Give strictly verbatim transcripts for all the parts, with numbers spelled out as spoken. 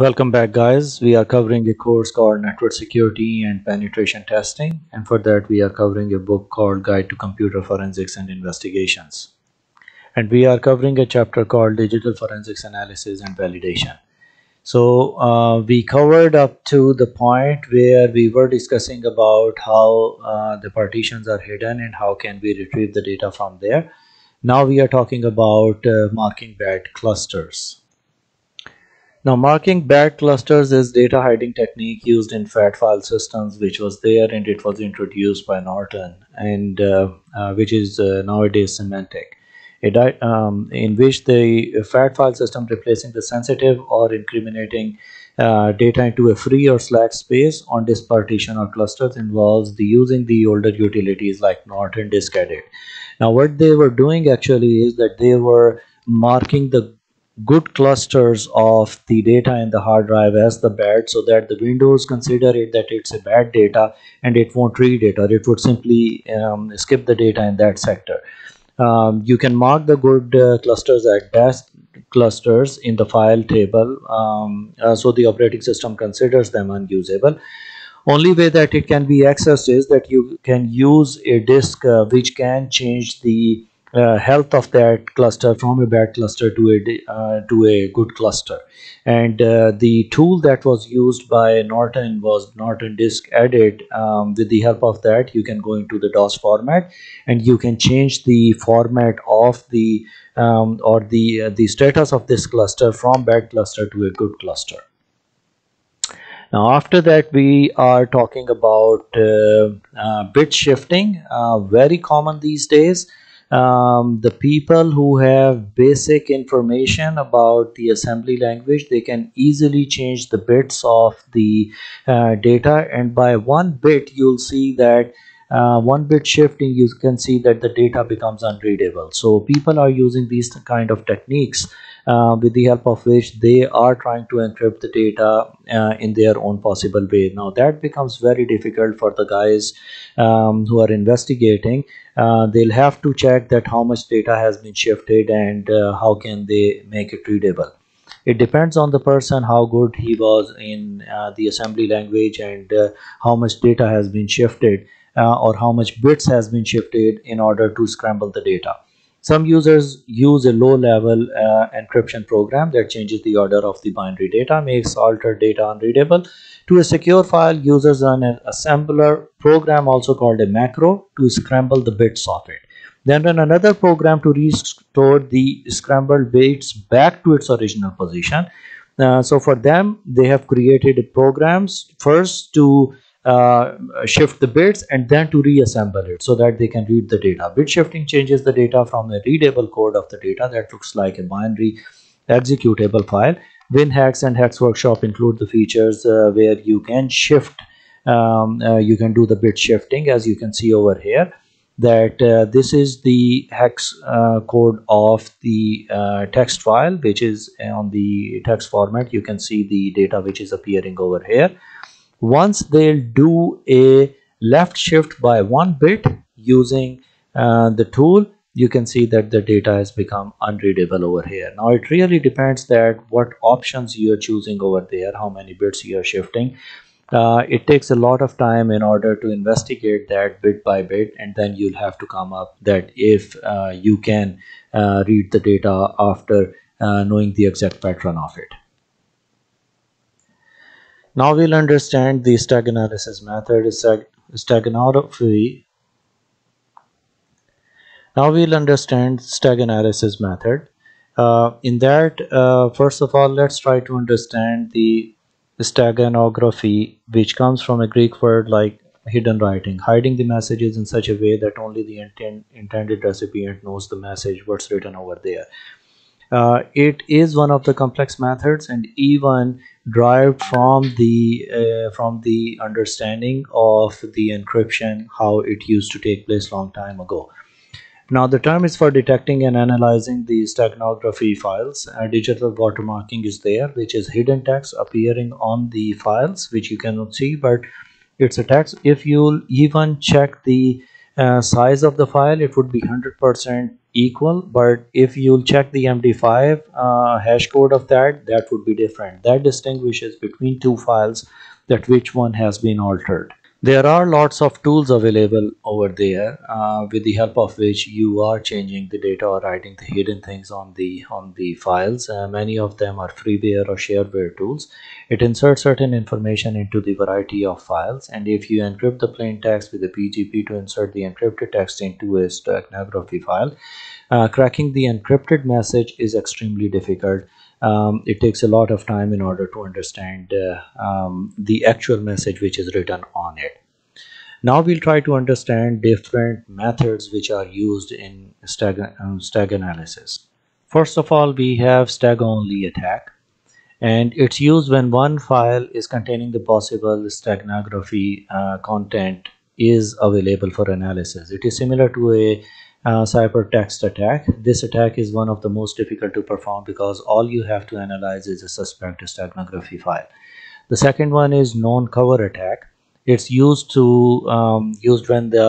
Welcome back, guys. We are covering a course called Network Security and Penetration Testing, and for that we are covering a book called Guide to Computer Forensics and Investigations, and we are covering a chapter called Digital Forensics Analysis and Validation. So uh, we covered up to the point where we were discussing about how uh, the partitions are hidden and how can we retrieve the data from there. Now we are talking about uh, marking bad clusters. Now, marking bad clusters is data hiding technique used in fat file systems, which was there and it was introduced by Norton, and uh, uh, which is uh, nowadays Symantec. It, um, in which the fat file system replacing the sensitive or incriminating uh, data into a free or slack space on disk partition or clusters involves the using the older utilities like Norton Disk Edit. Now, what they were doing actually is that they were marking the good clusters of the data in the hard drive as the bad, so that the Windows consider it that it's a bad data and it won't read it, or it would simply um, skip the data in that sector. Um, you can mark the good uh, clusters as bad clusters in the file table, um, uh, so the operating system considers them unusable. Only way that it can be accessed is that you can use a disk uh, which can change the uh, health of that cluster from a bad cluster to a uh, to a good cluster. And uh, the tool that was used by Norton was Norton Disk Edit. Um, with the help of that, you can go into the DOS format and you can change the format of the um, or the uh, the status of this cluster from bad cluster to a good cluster. Now, after that, we are talking about uh, uh, bit shifting, uh, very common these days. Um, the people who have basic information about the assembly language, they can easily change the bits of the uh, data, and by one bit you'll see that uh, one bit shifting, you can see that the data becomes unreadable. So people are using these kind of techniques uh, with the help of which they are trying to encrypt the data uh, in their own possible way. Now that becomes very difficult for the guys um, who are investigating. Uh, they'll have to check that how much data has been shifted and uh, how can they make it readable. It depends on the person how good he was in uh, the assembly language and uh, how much data has been shifted uh, or how much bits has been shifted in order to scramble the data. Some users use a low-level uh, encryption program that changes the order of the binary data, makes altered data unreadable. To a secure file, users run an assembler program, also called a macro, to scramble the bits of it. Then run another program to restore the scrambled bits back to its original position. Uh, so for them, they have created programs first to Uh, shift the bits and then to reassemble it so that they can read the data. Bit shifting changes the data from a readable code of the data that looks like a binary executable file. WinHex and Hex Workshop include the features uh, where you can shift, um, uh, you can do the bit shifting, as you can see over here, that uh, this is the hex uh, code of the uh, text file, which is on the text format. You can see the data which is appearing over here. Once they'll do a left shift by one bit using uh, the tool, you can see that the data has become unreadable over here. Now it really depends that what options you are choosing over there, how many bits you are shifting. Uh, it takes a lot of time in order to investigate that bit by bit, and then you'll have to come up that if uh, you can uh, read the data after uh, knowing the exact pattern of it. Now we'll understand the stack analysis method, steganography. Now we'll understand stack analysis method. Uh, in that, uh, first of all, let's try to understand the steganography, which comes from a Greek word like hidden writing, hiding the messages in such a way that only the intent, intended recipient knows the message, what's written over there. Uh, it is one of the complex methods, and even derived from the uh, from the understanding of the encryption, how it used to take place long time ago. Now the term is for detecting and analyzing the steganography files. Uh, digital watermarking is there, which is hidden text appearing on the files, which you cannot see, but it's a text. If you'll even check the uh, size of the file, it would be one hundred percent equal, but if you'll check the M D five uh, hash code of that, that would be different. That distinguishes between two files, that which one has been altered. There are lots of tools available over there uh, with the help of which you are changing the data or writing the hidden things on the on the files. Uh, many of them are freeware or shareware tools. It inserts certain information into the variety of files, and if you encrypt the plain text with the P G P to insert the encrypted text into a steganography file, uh, cracking the encrypted message is extremely difficult. Um, it takes a lot of time in order to understand uh, um, the actual message which is written on it. Now we'll try to understand different methods which are used in stag, um, stag analysis. First of all, we have stag only attack, and it's used when one file is containing the possible steganography uh, content is available for analysis. It is similar to a Uh, ciphertext attack. This attack is one of the most difficult to perform because all you have to analyze is a suspect steganography file. The second one is known cover attack. It's used to um, used when the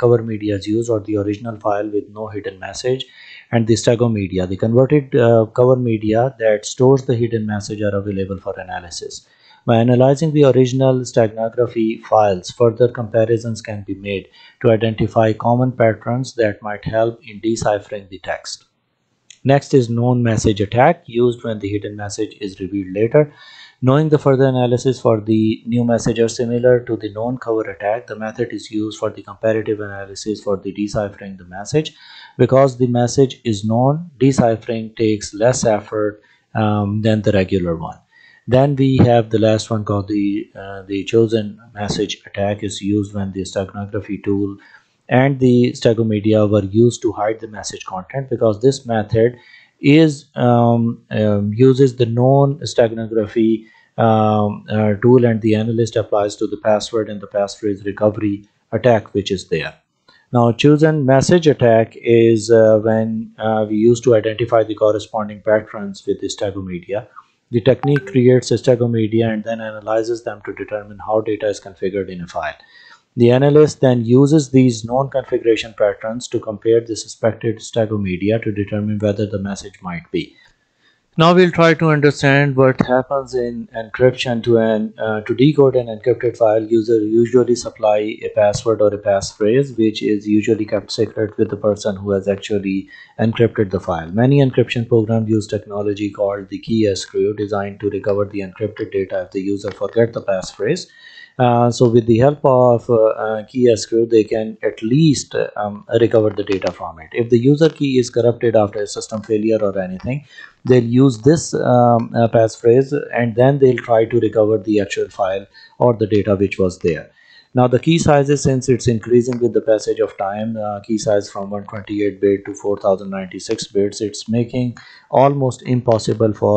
cover media is used, or the original file with no hidden message, and the stego media, the converted uh, cover media that stores the hidden message, are available for analysis. By analyzing the original steganography files, further comparisons can be made to identify common patterns that might help in deciphering the text. Next is known message attack, used when the hidden message is revealed later. Knowing the further analysis for the new message are similar to the known cover attack, the method is used for the comparative analysis for the deciphering the message. Because the message is known, deciphering takes less effort um, than the regular one. Then we have the last one called the uh, the chosen message attack, is used when the steganography tool and the stego media were used to hide the message content, because this method is um, um, uses the known steganography um, uh, tool, and the analyst applies to the password and the passphrase recovery attack which is there. Now, chosen message attack is uh, when uh, we use to identify the corresponding patterns with the stego media. The technique creates a stego media and then analyzes them to determine how data is configured in a file. The analyst then uses these known configuration patterns to compare the suspected stego media to determine whether the message might be. Now we'll try to understand what happens in encryption. To an uh, to decode an encrypted file, users usually supply a password or a passphrase, which is usually kept secret with the person who has actually encrypted the file. Many encryption programs use technology called the key escrow, designed to recover the encrypted data if the user forgets the passphrase. Uh, so with the help of uh, uh, key escrow, they can at least um, recover the data from it. If the user key is corrupted after a system failure or anything, they'll use this um, uh, passphrase, and then they'll try to recover the actual file or the data which was there. Now the key sizes, since it's increasing with the passage of time, uh, key size from one twenty-eight bit to four thousand ninety-six bits, it's making almost impossible for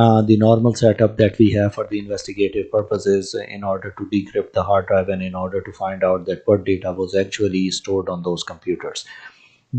Uh, the normal setup that we have for the investigative purposes in order to decrypt the hard drive and in order to find out that what data was actually stored on those computers.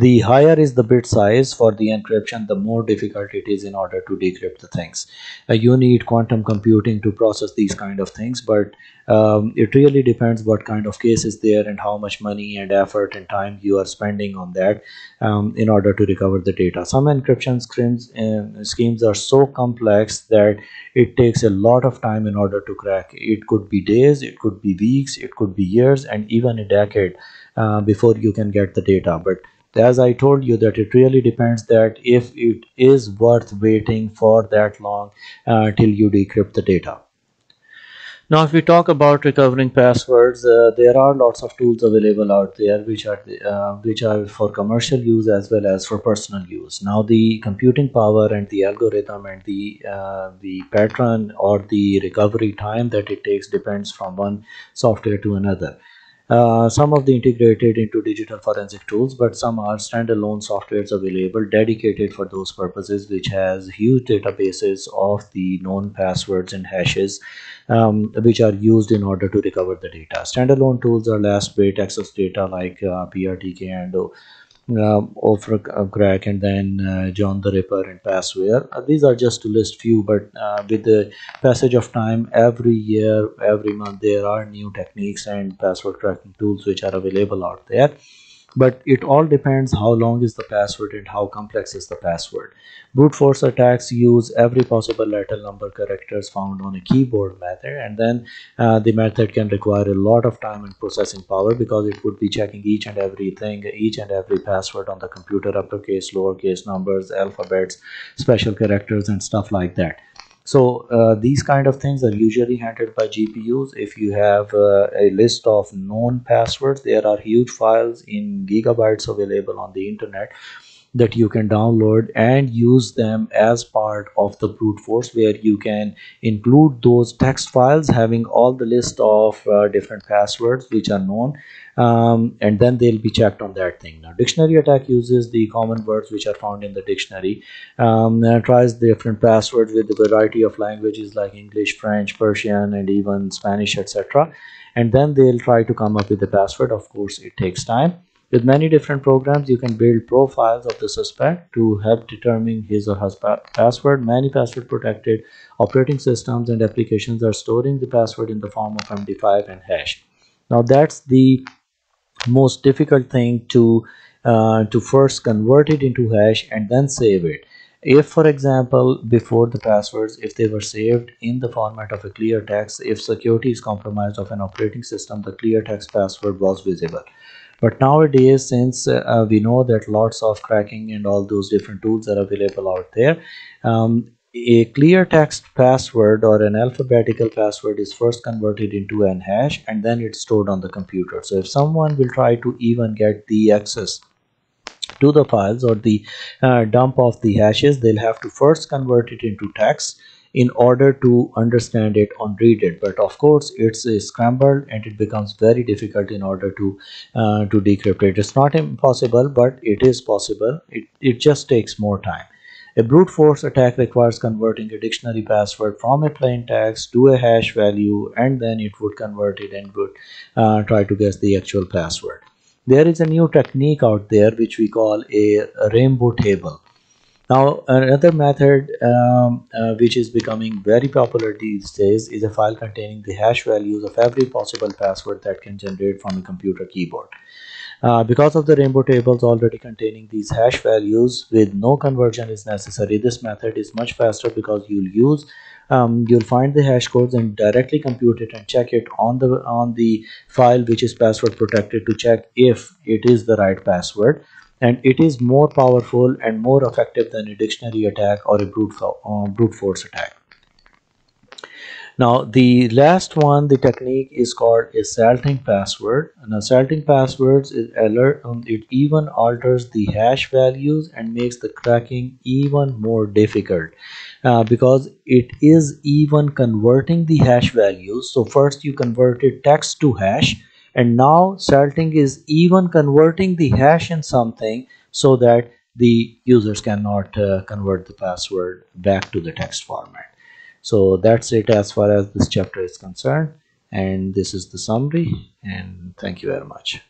The higher is the bit size for the encryption, the more difficult it is in order to decrypt the things. Uh, you need quantum computing to process these kind of things, but um, it really depends what kind of case is there and how much money and effort and time you are spending on that um, in order to recover the data. Some encryption schemes, uh, schemes are so complex that it takes a lot of time in order to crack. It could be days, it could be weeks, it could be years, and even a decade uh, before you can get the data. But as I told you, that it really depends that if it is worth waiting for that long uh, till you decrypt the data. Now if we talk about recovering passwords, uh, there are lots of tools available out there which are uh, which are for commercial use as well as for personal use. Now the computing power and the algorithm and the uh, the pattern or the recovery time that it takes depends from one software to another. Uh, some of the integrated into digital forensic tools, but some are standalone softwares available dedicated for those purposes, which has huge databases of the known passwords and hashes um, which are used in order to recover the data. Standalone tools are last bit access data like uh, P R T K and uh, Ophcrack, and then uh, John the Ripper and Passware. Uh, these are just to list few, but uh, with the passage of time, every year, every month, there are new techniques and password cracking tools which are available out there. but it all depends how long is the password and how complex is the password. Brute force attacks use every possible letter, number, characters found on a keyboard method, and then uh, the method can require a lot of time and processing power because it would be checking each and everything, each and every password on the computer, uppercase, lowercase, numbers, alphabets, special characters and stuff like that. So uh, these kind of things are usually handled by G P Us. If you have uh, a list of known passwords, there are huge files in gigabytes available on the internet that you can download and use them as part of the brute force, where you can include those text files having all the list of uh, different passwords which are known, um, and then they'll be checked on that thing. Now dictionary attack uses the common words which are found in the dictionary, um, and tries different passwords with a variety of languages like English, French, Persian and even Spanish, etc., and then they'll try to come up with a password. Of course it takes time. With many different programs, you can build profiles of the suspect to help determine his or her password. Many password-protected operating systems and applications are storing the password in the form of M D five and hash. Now, that's the most difficult thing to uh, to first convert it into hash and then save it. If, for example, before the passwords, if they were saved in the format of a clear text, if security is compromised of an operating system, the clear text password was visible. But nowadays, since uh, we know that lots of cracking and all those different tools are available out there, um, a clear text password or an alphabetical password is first converted into an hash and then it's stored on the computer. So if someone will try to even get the access to the files or the uh, dump of the hashes, they'll have to first convert it into text in order to understand it and read it. But of course it's a scramble and it becomes very difficult in order to uh, to decrypt it. It's not impossible, but it is possible. It, it just takes more time. A brute force attack requires converting a dictionary password from a plain text to a hash value, and then it would convert it and would uh, try to guess the actual password. There is a new technique out there which we call a rainbow table. Now another method um, uh, which is becoming very popular these days is a file containing the hash values of every possible password that can generate from a computer keyboard. Uh, because of the rainbow tables already containing these hash values, with no conversion is necessary, this method is much faster because you'll use um, you'll find the hash codes and directly compute it and check it on the on the file which is password protected to check if it is the right password. And it is more powerful and more effective than a dictionary attack or a brute, fo uh, brute force attack. Now the last one, the technique is called a salting password. Now salting passwords, is alert, um, it even alters the hash values and makes the cracking even more difficult uh, because it is even converting the hash values. So first you converted text to hash, and now salting is even converting the hash in something so that the users cannot uh, convert the password back to the text format. So that's it as far as this chapter is concerned, and this is the summary, and thank you very much.